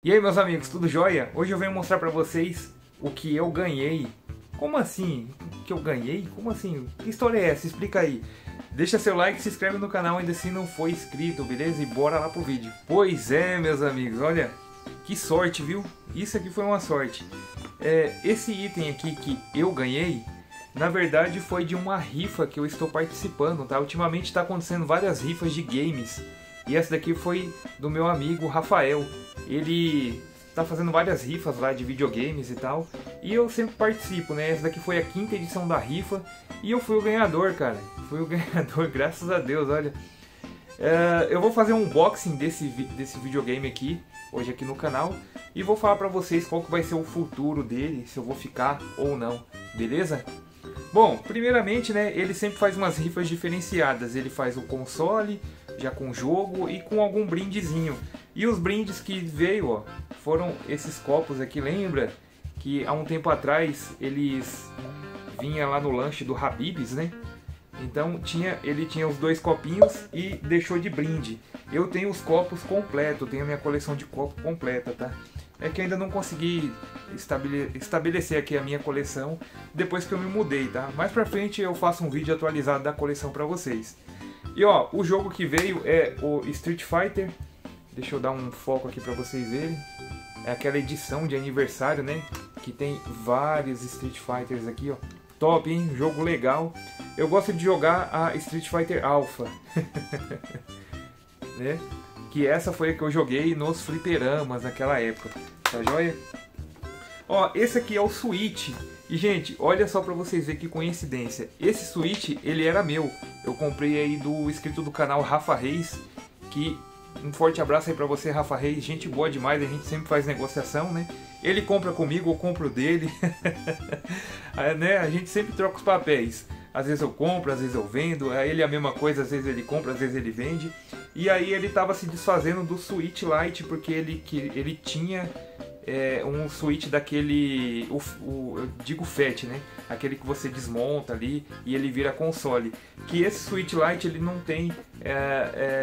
E aí meus amigos, tudo jóia? Hoje eu venho mostrar pra vocês o que eu ganhei. Como assim? O que eu ganhei? Como assim? Que história é essa? Explica aí. Deixa seu like, se inscreve no canal ainda se não for inscrito, beleza? E bora lá pro vídeo. Pois é meus amigos, olha, que sorte, viu? Isso aqui foi uma sorte. Esse item aqui que eu ganhei, na verdade foi de uma rifa que eu estou participando, tá? Ultimamente está acontecendo várias rifas de games. E essa daqui foi do meu amigo Rafael. Ele tá fazendo várias rifas lá de videogames e tal. E eu sempre participo, né? Essa daqui foi a 5ª edição da rifa. E eu fui o ganhador, cara. Fui o ganhador, graças a Deus, olha. Eu vou fazer um unboxing desse videogame aqui, hoje aqui no canal. E vou falar pra vocês qual que vai ser o futuro dele, se eu vou ficar ou não, beleza? Bom, primeiramente, né? Ele sempre faz umas rifas diferenciadas. Ele faz o console... já com jogo e com algum brindezinho. E os brindes que veio, ó, foram esses copos aqui. Lembra que há um tempo atrás eles vinha lá no lanche do Habib's, né? Então ele tinha os 2 copinhos e deixou de brinde. Eu tenho os copos completos, tenho a minha coleção de copo completa, tá? É que ainda não consegui estabelecer aqui a minha coleção depois que eu me mudei, tá? Mais pra frente eu faço um vídeo atualizado da coleção pra vocês. E ó, o jogo que veio é o Street Fighter. Deixa eu dar um foco aqui pra vocês verem. É aquela edição de aniversário, né? Que tem vários Street Fighters aqui, ó. Top, hein? Jogo legal. Eu gosto de jogar a Street Fighter Alpha. Né? Que essa foi a que eu joguei nos fliperamas naquela época. Tá joia? Ó, esse aqui é o Switch. E gente, olha só pra vocês verem que coincidência. Esse Switch, ele era meu. Eu comprei aí do inscrito do canal Rafa Reis. Que um forte abraço aí pra você, Rafa Reis. Gente boa demais, a gente sempre faz negociação, né? Ele compra comigo, eu compro dele. Né? A gente sempre troca os papéis. Às vezes eu compro, às vezes eu vendo. Ele é a mesma coisa, às vezes ele compra, às vezes ele vende. E aí ele tava se desfazendo do Switch Light, porque ele tinha... um Switch daquele, eu digo Fat, né? Aquele que você desmonta ali e ele vira console. Que esse Switch Lite ele não tem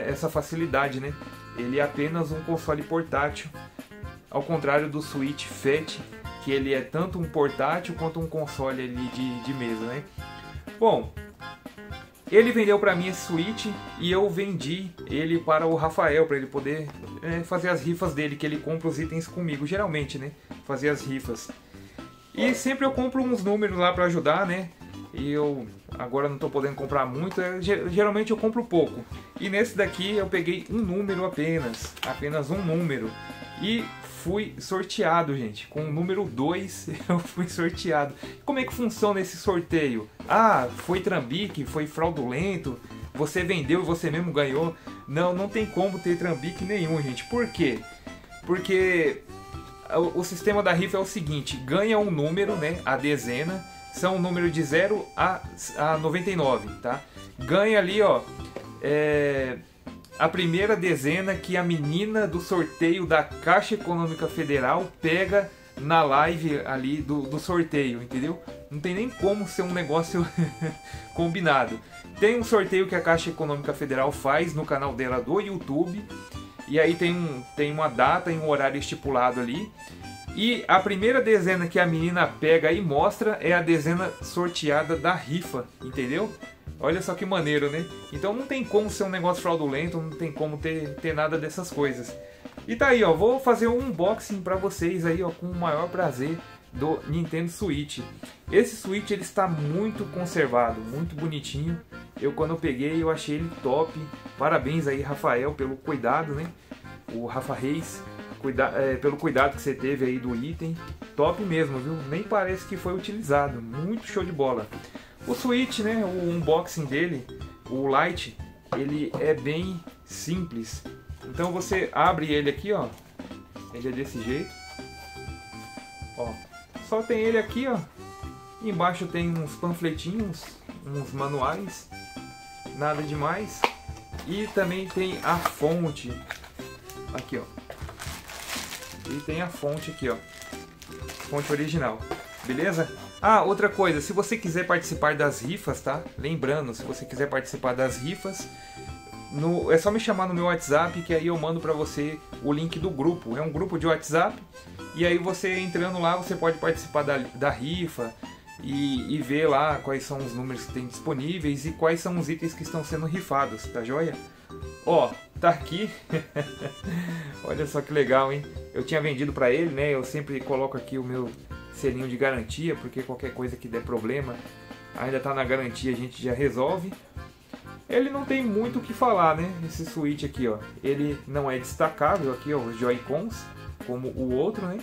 essa facilidade, né? Ele é apenas um console portátil, ao contrário do Switch Fat, que ele é tanto um portátil quanto um console ali de mesa, né? Bom, ele vendeu para mim esse Switch e eu vendi ele para o Rafael, para ele poder fazer as rifas dele, que ele compra os itens comigo, geralmente, né? Fazer as rifas. E sempre eu compro uns números lá para ajudar, né? E eu agora não tô podendo comprar muito, geralmente eu compro pouco. E nesse daqui eu peguei um número apenas um número. E fui sorteado, gente. Com o número 2 eu fui sorteado. Como é que funciona esse sorteio? Ah, foi trambique, foi fraudulento, você vendeu e você mesmo ganhou. Não, não tem como ter trambique nenhum, gente. Por quê? Porque o sistema da rifa é o seguinte: ganha um número, né? A dezena. São o número de 0 a 99, tá? Ganha ali, ó. A primeira dezena que a menina do sorteio da Caixa Econômica Federal pega na live ali do sorteio, entendeu? Não tem nem como ser um negócio combinado. Tem um sorteio que a Caixa Econômica Federal faz no canal dela do YouTube. E aí tem uma data e um horário estipulado ali. E a primeira dezena que a menina pega e mostra é a dezena sorteada da rifa, entendeu? Olha só que maneiro, né? Então não tem como ser um negócio fraudulento, não tem como ter nada dessas coisas. E tá aí, ó, vou fazer um unboxing pra vocês aí, ó, com o maior prazer do Nintendo Switch. Esse Switch, ele está muito conservado, muito bonitinho. Quando eu peguei, eu achei ele top. Parabéns aí, Rafael, pelo cuidado, né? O Rafa Reis, pelo cuidado que você teve aí do item. Top mesmo, viu? Nem parece que foi utilizado. Muito show de bola. O Switch, né, o unboxing dele, o Lite, ele é bem simples. Então você abre ele aqui, ó. Ele é desse jeito. Ó, só tem ele aqui, ó. Embaixo tem uns panfletinhos, uns manuais. Nada demais. E também tem a fonte. Aqui, ó. E tem a fonte aqui, ó. Fonte original. Beleza? Ah, outra coisa, se você quiser participar das rifas, tá? Lembrando, se você quiser participar das rifas, é só me chamar no meu WhatsApp, que aí eu mando pra você o link do grupo. É um grupo de WhatsApp, e aí você entrando lá, você pode participar da rifa e ver lá quais são os números que tem disponíveis e quais são os itens que estão sendo rifados, tá joia? Ó, tá aqui. Olha só que legal, hein? Eu tinha vendido pra ele, né? Eu sempre coloco aqui o meu selinho de garantia, porque qualquer coisa que der problema, ainda tá na garantia, a gente já resolve. Ele não tem muito o que falar, né? Esse Switch aqui, ó. Ele não é destacável aqui, ó, os Joy-Cons, como o outro, né?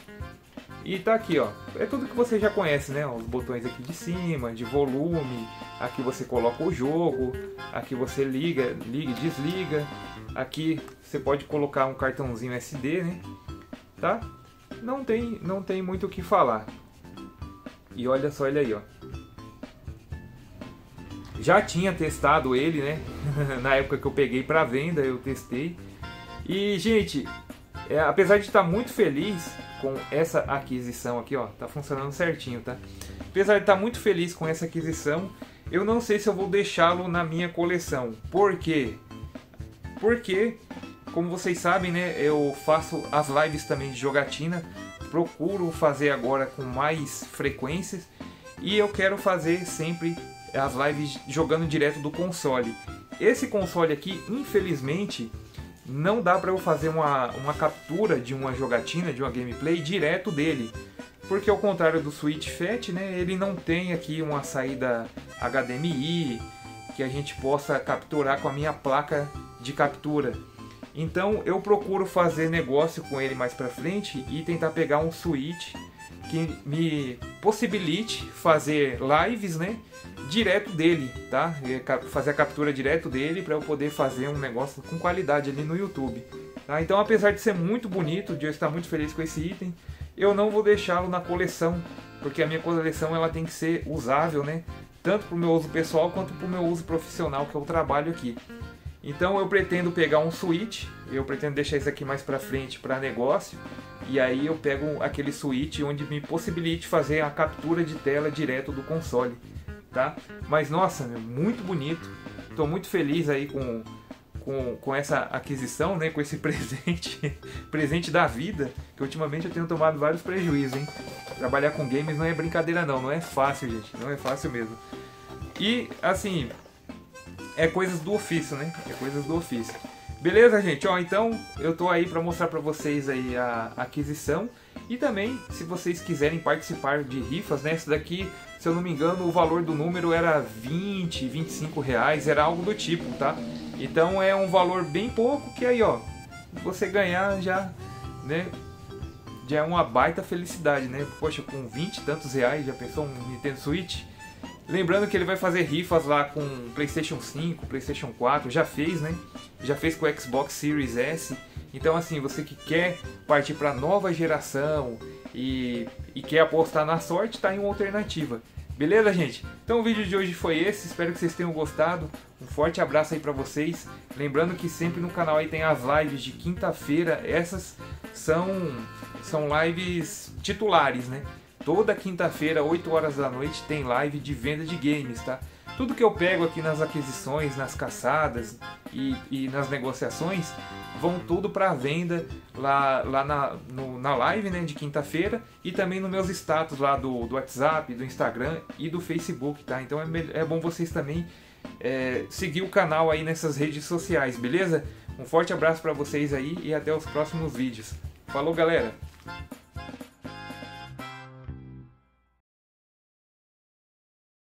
E tá aqui, ó. É tudo que você já conhece, né? Os botões aqui de cima, de volume. Aqui você coloca o jogo. Aqui você liga e desliga. Aqui você pode colocar um cartãozinho SD, né? Tá? Não tem muito o que falar. E olha só ele aí, ó. Já tinha testado ele, né? Na época que eu peguei para venda, eu testei. E, gente, apesar de estar muito feliz com essa aquisição aqui, ó, tá funcionando certinho, tá? Apesar de estar muito feliz com essa aquisição, eu não sei se eu vou deixá-lo na minha coleção. Por quê? Porque, como vocês sabem, né, eu faço as lives também de jogatina. Procuro fazer agora com mais frequências. E eu quero fazer sempre as lives jogando direto do console. Esse console aqui, infelizmente, não dá para eu fazer uma captura de uma jogatina, de uma gameplay direto dele, porque ao contrário do Switch Fat, né, ele não tem aqui uma saída HDMI que a gente possa capturar com a minha placa de captura. Então eu procuro fazer negócio com ele mais para frente e tentar pegar um Switch que me possibilite fazer lives, né, direto dele, tá? Fazer a captura direto dele para eu poder fazer um negócio com qualidade ali no YouTube, tá? Então, apesar de ser muito bonito, de eu estar muito feliz com esse item, eu não vou deixá-lo na coleção, porque a minha coleção ela tem que ser usável, né? Tanto para o meu uso pessoal quanto para o meu uso profissional, que é o trabalho aqui. Então eu pretendo pegar um Switch, eu pretendo deixar isso aqui mais pra frente para negócio, e aí eu pego aquele Switch onde me possibilite fazer a captura de tela direto do console, tá? Mas nossa, muito bonito, tô muito feliz aí com essa aquisição, né? Com esse presente, presente da vida, que ultimamente eu tenho tomado vários prejuízos, hein? Trabalhar com games não é brincadeira não, não é fácil, gente, não é fácil mesmo. E assim, é coisas do ofício, né? É coisas do ofício. Beleza, gente? Ó, então eu tô aí para mostrar para vocês aí a aquisição. E também, se vocês quiserem participar de rifas, né? Isso daqui, se eu não me engano, o valor do número era 20, 25 reais, era algo do tipo, tá? Então é um valor bem pouco que aí, ó, você ganhar já, né? Já é uma baita felicidade, né? Poxa, com 20 e tantos reais, já pensou um Nintendo Switch? Lembrando que ele vai fazer rifas lá com PlayStation 5, PlayStation 4, já fez, né? Já fez com o Xbox Series S. Então assim, você que quer partir para a nova geração e quer apostar na sorte, tá em uma alternativa. Beleza, gente? Então o vídeo de hoje foi esse, espero que vocês tenham gostado. Um forte abraço aí para vocês. Lembrando que sempre no canal aí tem as lives de quinta-feira. Essas são lives titulares, né? Toda quinta-feira, 8 horas da noite, tem live de venda de games, tá? Tudo que eu pego aqui nas aquisições, nas caçadas e nas negociações, vão tudo para venda lá na live, né, de quinta-feira, e também nos meus status lá do WhatsApp, do Instagram e do Facebook, tá? Então é bom vocês também seguir o canal aí nessas redes sociais, beleza? Um forte abraço para vocês aí e até os próximos vídeos. Falou, galera!